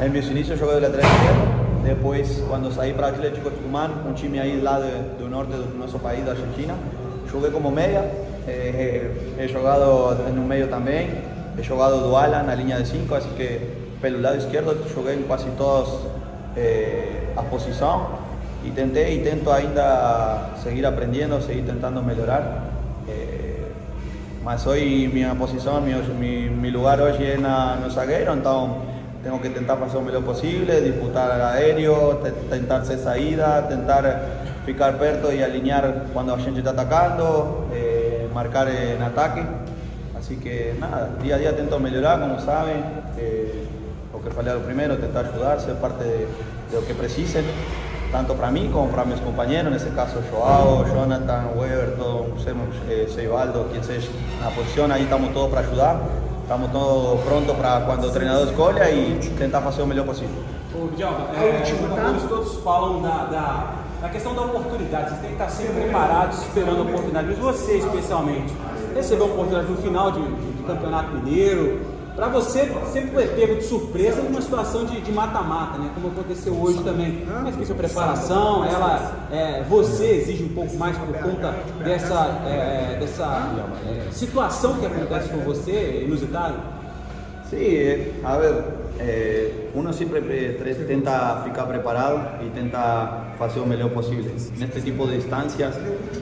em meus inícios eu joguei de lateral esquerdo, depois quando saí para Atlético Tucumán, um time aí lá do norte do nosso país, da Argentina, joguei como meia, he jogado no meio também, he jogado do ala na linha de 5, assim que pelo lado esquerdo joguei em quase todas as posições. Y tenté y intento ainda seguir aprendiendo, seguir intentando mejorar. Mas hoy mi posición, mi lugar hoy es no zaguero, entonces tengo que intentar hacerme lo posible, disputar al aéreo, intentar hacer salida, intentar ficar perto y alinear cuando la gente está atacando, marcar en ataque. Así que nada, día a día intento mejorar, como saben, lo que falé primero, intentar ayudar, ser parte de lo que precisen. Tanto para mí como para mis compañeros, en este caso Joao, Jonathan, Weber, Seibaldo, quien sea en la posición, ahí estamos todos para ayudar, estamos todos prontos para cuando el treinador escolha e tentar fazer o melhor possível. Todos falam da questão da oportunidade, vocês têm que estar sempre preparados, esperando a oportunidade, mas você especialmente, recebeu a oportunidade no final de Campeonato Mineiro. Para você, sempre foi pego de surpresa numa situação de mata-mata, né? Como aconteceu hoje também. Como é que foi sua preparação? Você exige um pouco mais por conta dessa situação que acontece com você, inusitada? Sim, a ver, uno sempre tenta ficar preparado e tenta fazer o melhor possível. Neste tipo de distâncias,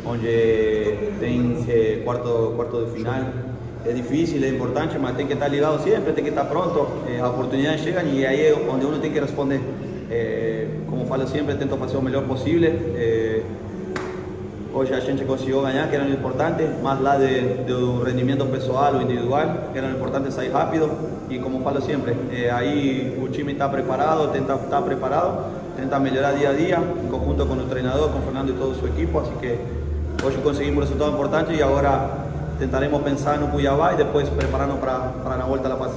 onde tem quarto de final, es difícil, es importante, pero tiene que estar ligado siempre, tiene que estar pronto, las oportunidades llegan y ahí es donde uno tiene que responder. Como falo siempre, intento hacer lo mejor posible. Hoy la gente consiguió ganar, que era lo importante, más la de un rendimiento personal o individual, que era lo importante salir rápido y como falo siempre, ahí el time está preparado, intenta mejorar día a día, en conjunto con el entrenador, con Fernando y todo su equipo, así que hoy conseguimos un resultado importante y ahora intentaremos pensar en Cuiabá y después prepararnos para la vuelta a la fase.